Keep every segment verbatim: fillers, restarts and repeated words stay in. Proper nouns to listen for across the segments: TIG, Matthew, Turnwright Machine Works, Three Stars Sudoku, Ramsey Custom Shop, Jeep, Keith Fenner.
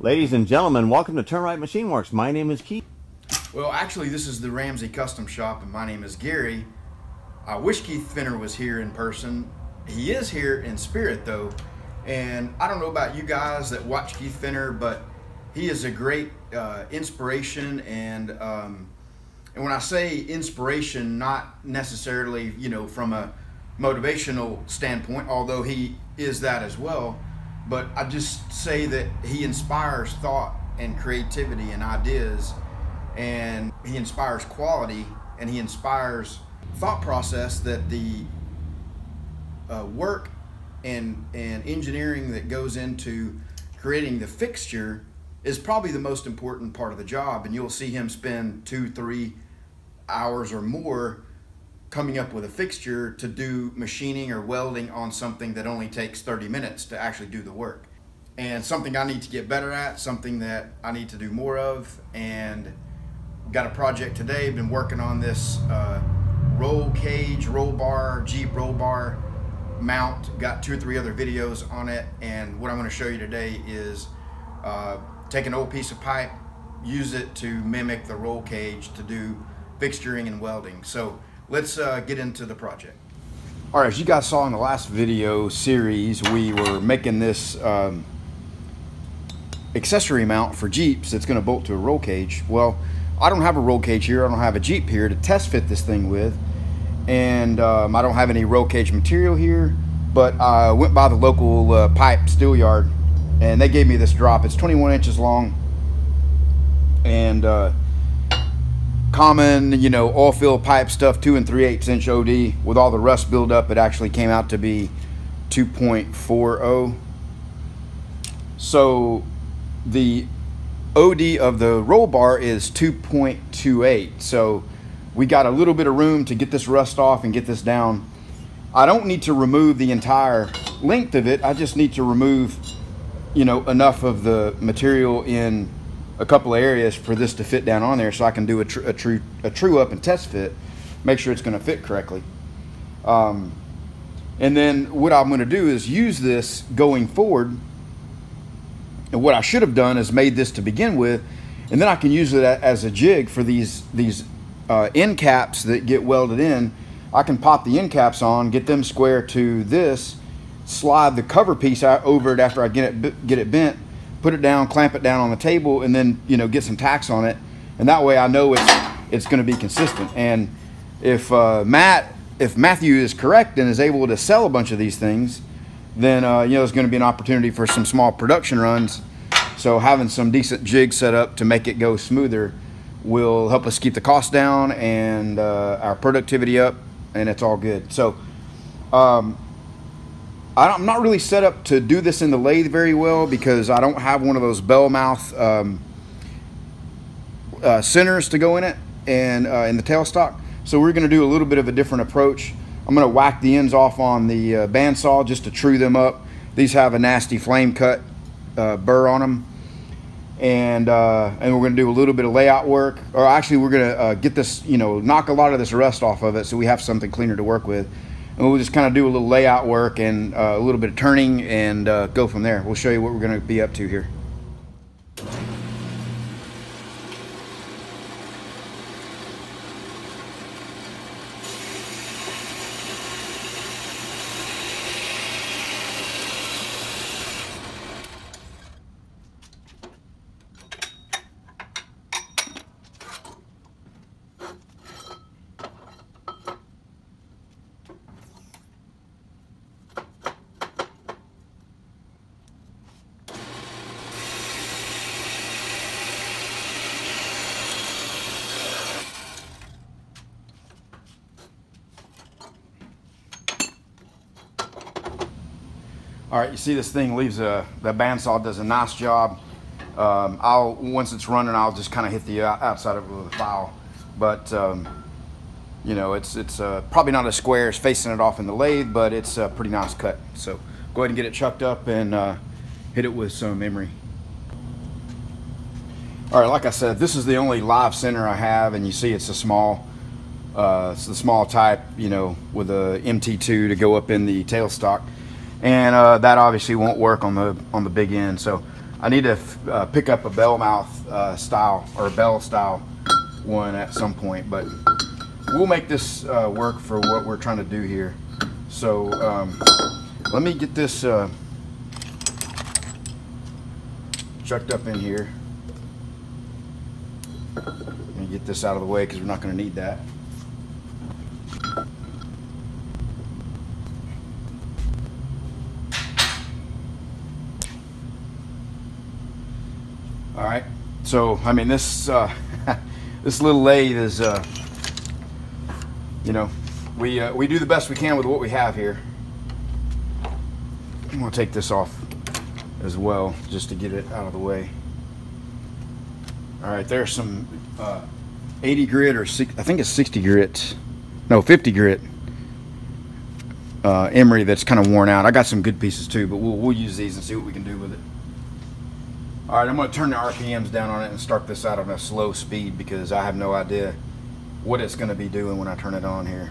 Ladies and gentlemen, welcome to Turnwright Machine Works. My name is Keith. Well, actually, this is the Ramsey Custom Shop, and my name is Gary. I wish Keith Fenner was here in person. He is here in spirit, though, and I don't know about you guys that watch Keith Fenner, but he is a great uh, inspiration, and um, and when I say inspiration, not necessarily, you know, from a motivational standpoint, although he is that as well, but I just say that he inspires thought and creativity and ideas, and he inspires quality, and he inspires thought process that the uh, work and, and engineering that goes into creating the fixture is probably the most important part of the job. And you'll see him spend two, three hours or more coming up with a fixture to do machining or welding on something that only takes thirty minutes to actually do the work. And something I need to get better at, something that I need to do more of. And got a project today, been working on this uh, roll cage, roll bar, Jeep roll bar mount. Got two or three other videos on it. And what I'm gonna show you today is uh, take an old piece of pipe, use it to mimic the roll cage to do fixturing and welding. So let's uh, get into the project. All right, as you guys saw in the last video series, we were making this um, accessory mount for Jeeps that's gonna bolt to a roll cage. Well, I don't have a roll cage here. I don't have a Jeep here to test fit this thing with. And um, I don't have any roll cage material here, but I went by the local uh, pipe steel yard and they gave me this drop. It's twenty-one inches long, and uh, common, you know, oil field pipe stuff, two and three eighths inch O D. With all the rust buildup, it actually came out to be two point four zero. So the O D of the roll bar is two point two eight. So we got a little bit of room to get this rust off and get this down. I don't need to remove the entire length of it. I just need to remove, you know, enough of the material in a couple of areas for this to fit down on there, so I can do a, tr a true a true up and test fit, make sure it's going to fit correctly. Um, and then what I'm going to do is use this going forward. And what I should have done is made this to begin with, and then I can use it as a jig for these these uh, end caps that get welded in. I can pop the end caps on, get them square to this, slide the cover piece out over it after I get it get it bent, put it down, clamp it down on the table, and then, you know, get some tacks on it, and that way I know it's it's going to be consistent. And if uh, Matt, if Matthew is correct and is able to sell a bunch of these things, then uh, you know, it's going to be an opportunity for some small production runs. So having some decent jigs set up to make it go smoother will help us keep the cost down and uh, our productivity up, and it's all good. So um, I'm not really set up to do this in the lathe very well because I don't have one of those bell mouth um, uh, centers to go in it and uh, in the tailstock. So we're going to do a little bit of a different approach. I'm going to whack the ends off on the uh, bandsaw just to true them up. These have a nasty flame cut uh, burr on them. And, uh, and we're going to do a little bit of layout work. Or actually, we're going to uh, get this, you know, knock a lot of this rust off of it so we have something cleaner to work with. And we'll just kind of do a little layout work and uh, a little bit of turning and uh, go from there. We'll show you what we're going to be up to here. All right, you see this thing leaves a, the bandsaw does a nice job. Um, I'll, once it's running, I'll just kind of hit the outside of it with a file. But, um, you know, it's, it's uh, probably not as square as facing it off in the lathe, but it's a pretty nice cut. So go ahead and get it chucked up and uh, hit it with some emery. All right, like I said, this is the only live center I have, and you see it's a small Uh, it's the small type, you know, with a M T two to go up in the tailstock, and uh, that obviously won't work on the on the big end. So I need to f uh, pick up a bell mouth uh, style or bell style one at some point, but we'll make this uh, work for what we're trying to do here. So um, let me get this uh, chucked up in here. Let me get this out of the way because we're not going to need that. All right, so I mean this uh, this little lathe is, uh, you know, we uh, we do the best we can with what we have here. I'm gonna take this off as well just to get it out of the way. All right, there's some uh, eighty grit or six, I think it's sixty grit, no fifty grit uh, emery that's kind of worn out. I got some good pieces too, but we'll we'll use these and see what we can do with it. All right, I'm going to turn the R P Ms down on it and start this out on a slow speed because I have no idea what it's going to be doing when I turn it on here.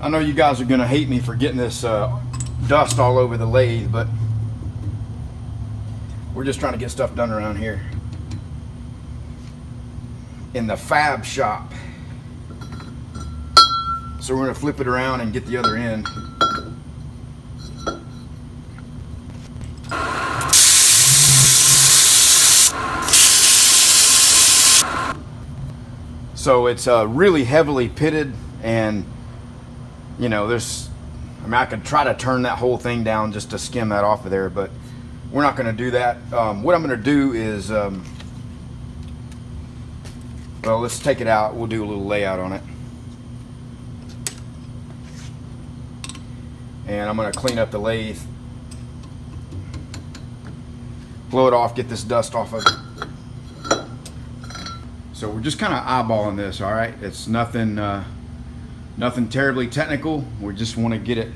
I know you guys are going to hate me for getting this uh, dust all over the lathe, but we're just trying to get stuff done around here in the fab shop. So we're going to flip it around and get the other end. So it's uh, really heavily pitted, and you know, there's, I mean, I could try to turn that whole thing down just to skim that off of there, but we're not going to do that. Um, what I'm going to do is, um, well, let's take it out. We'll do a little layout on it. And I'm going to clean up the lathe, blow it off, get this dust off of it. So we're just kind of eyeballing this, all right? It's nothing... Uh, Nothing terribly technical. We just want to get it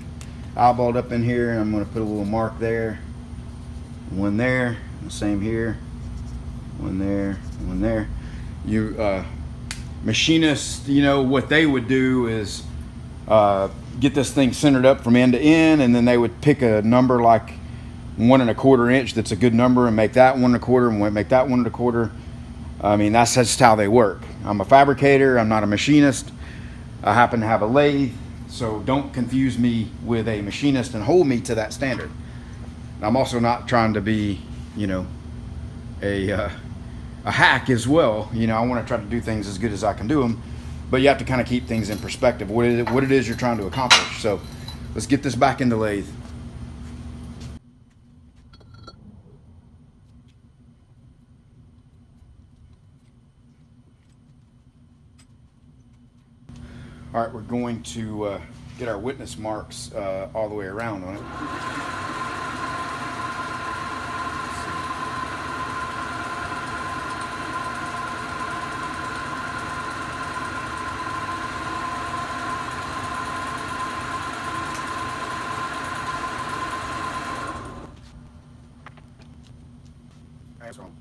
eyeballed up in here. I'm going to put a little mark there, one there, the same here, one there, one there. You uh, machinists, you know what they would do is uh, get this thing centered up from end to end, and then they would pick a number like one and a quarter inch. That's a good number, and make that one and a quarter, and make that one and a quarter. I mean, that's just how they work. I'm a fabricator. I'm not a machinist. I happen to have a lathe, so don't confuse me with a machinist and hold me to that standard. And I'm also not trying to be, you know, a, uh, a hack as well. You know, I want to try to do things as good as I can do them, but you have to kind of keep things in perspective, what it, what it is you're trying to accomplish. So let's get this back in the lathe. All right, we're going to uh, get our witness marks uh, all the way around on it. That's wrong.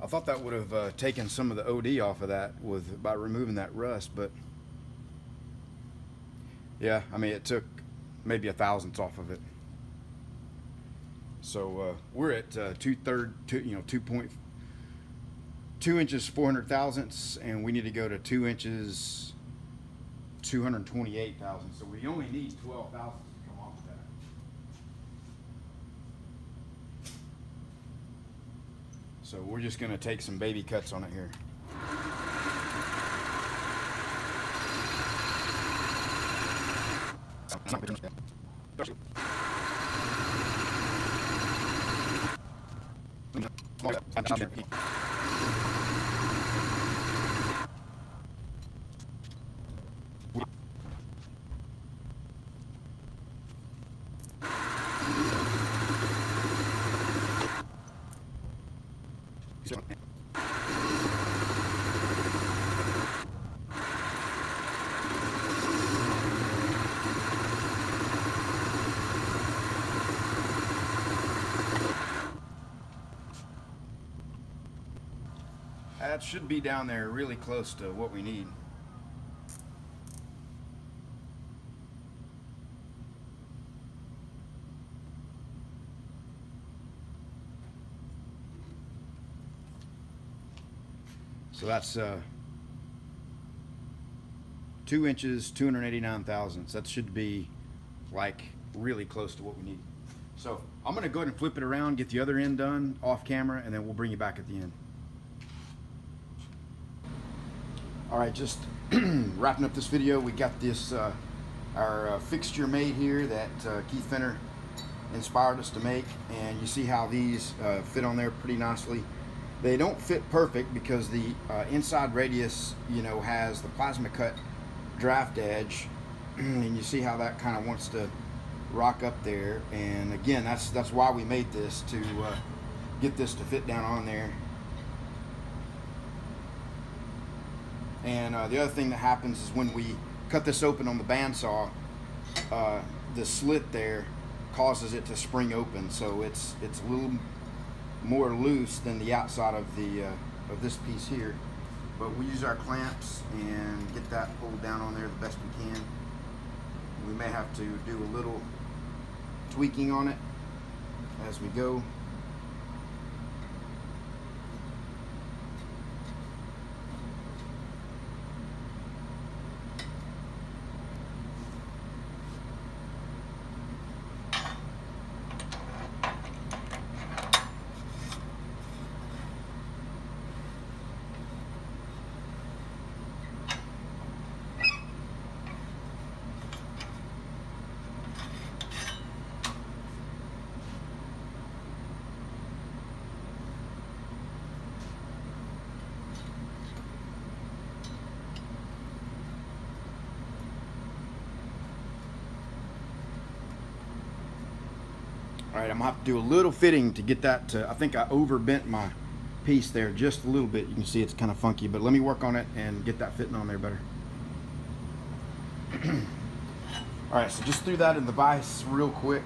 I thought that would have uh, taken some of the O D off of that with by removing that rust, but yeah, I mean it took maybe a thousandth off of it. So uh, we're at uh, two third, two, you know, two point two inches, four hundred thousandths, and we need to go to two inches, two hundred twenty-eight thousandths. So we only need twelve thousandths. So we're just going to take some baby cuts on it here. That should be down there really close to what we need. So that's uh, two inches, two hundred eighty-nine thousandths. That should be like really close to what we need. So I'm gonna go ahead and flip it around, get the other end done off camera, and then we'll bring you back at the end. All right, just wrapping up this video. We got this uh, our uh, fixture made here that uh, Keith Fenner inspired us to make, and you see how these uh, fit on there pretty nicely. They don't fit perfect because the uh, inside radius, you know, has the plasma cut draft edge, and you see how that kind of wants to rock up there. And again, that's that's why we made this, to uh, get this to fit down on there. And uh, the other thing that happens is when we cut this open on the bandsaw, uh, the slit there causes it to spring open, so it's it's a little more loose than the outside of the uh, of this piece here. But we use our clamps and get that pulled down on there the best we can. We may have to do a little tweaking on it as we go. All right, I'm gonna have to do a little fitting to get that to, I think I overbent my piece there just a little bit. You can see it's kind of funky, but let me work on it and get that fitting on there better. All right, so just threw that in the vise real quick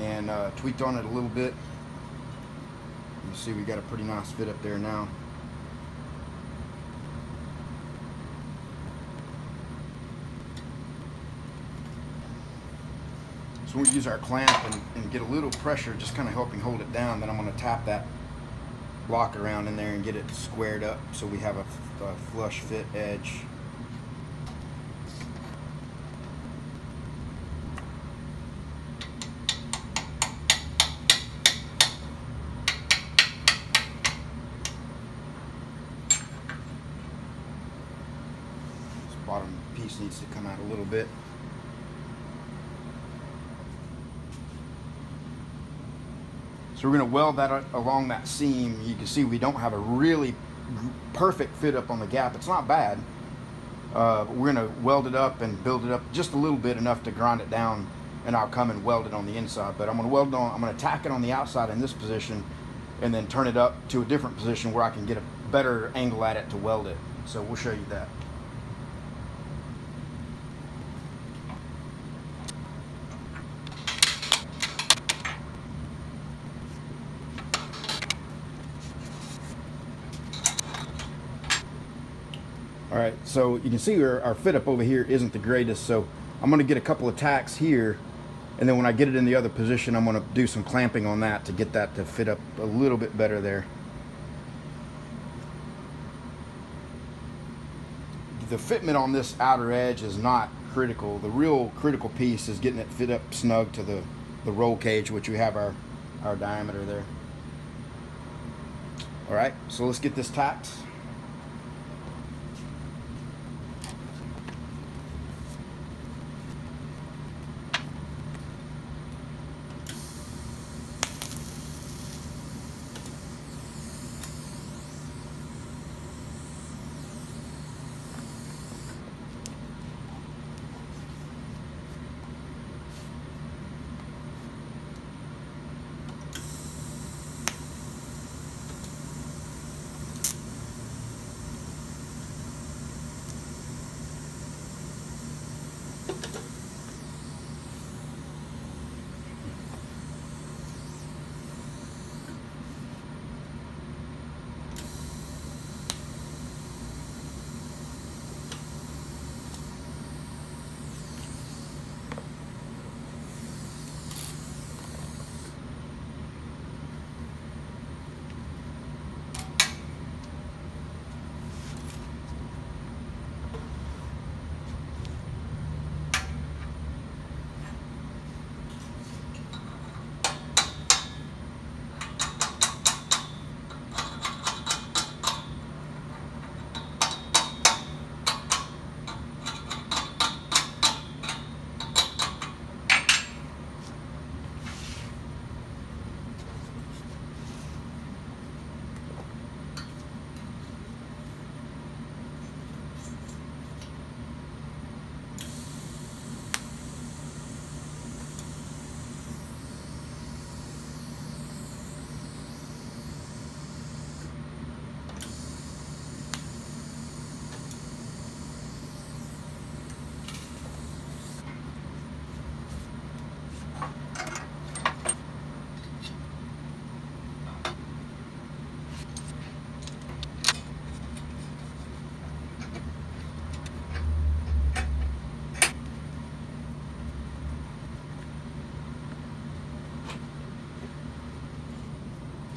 and uh, tweaked on it a little bit. You see we got a pretty nice fit up there now. So we'll use our clamp and, and get a little pressure, just kind of helping hold it down. Then I'm going to tap that block around in there and get it squared up so we have a, a flush fit edge. This bottom piece needs to come out a little bit. So we're going to weld that along that seam. You can see we don't have a really perfect fit up on the gap. It's not bad. Uh, but we're going to weld it up and build it up just a little bit, enough to grind it down, and I'll come and weld it on the inside. But I'm going to weld it on, I'm going to tack it on the outside in this position and then turn it up to a different position where I can get a better angle at it to weld it. So we'll show you that. All right, so you can see our, our fit up over here isn't the greatest, so I'm gonna get a couple of tacks here, and then when I get it in the other position, I'm gonna do some clamping on that to get that to fit up a little bit better there. The fitment on this outer edge is not critical. The real critical piece is getting it fit up snug to the, the roll cage, which we have our, our diameter there. All right, so let's get this tacked.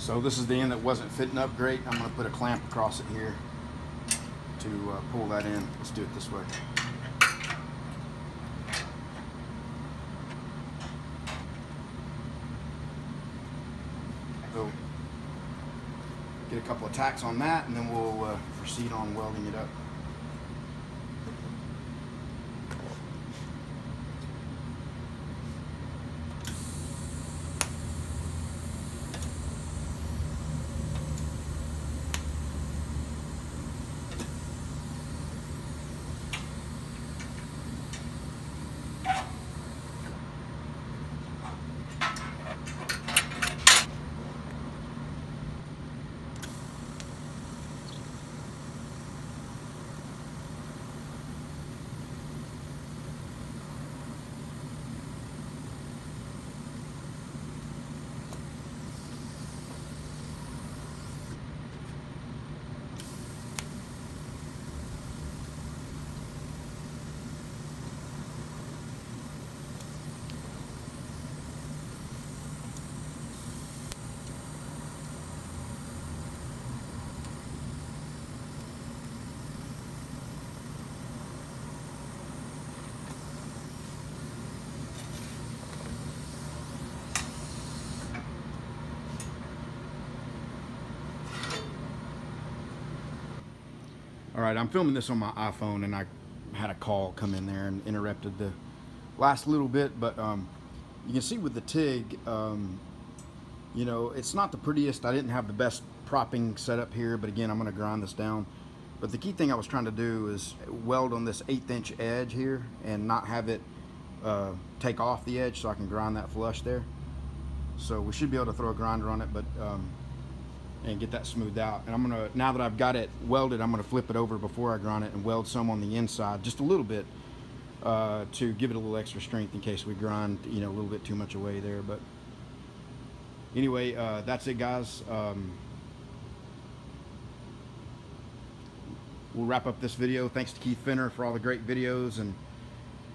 So this is the end that wasn't fitting up great. I'm going to put a clamp across it here to uh, pull that in. Let's do it this way. So get a couple of tacks on that, and then we'll uh, proceed on welding it up. All right, I'm filming this on my iPhone, and I had a call come in there and interrupted the last little bit, but um, you can see with the TIG, um, you know, it's not the prettiest. I didn't have the best propping setup here, but again, I'm gonna grind this down. But the key thing I was trying to do is weld on this eighth inch edge here and not have it uh, take off the edge, so I can grind that flush there. So we should be able to throw a grinder on it, but um, and get that smoothed out. And I'm gonna, now that I've got it welded, I'm gonna flip it over before I grind it and weld some on the inside, just a little bit, uh, to give it a little extra strength in case we grind, you know, a little bit too much away there. But anyway, uh, that's it, guys. Um, we'll wrap up this video. Thanks to Keith Fenner for all the great videos and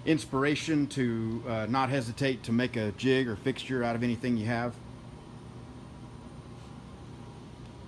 inspiration to uh, not hesitate to make a jig or fixture out of anything you have.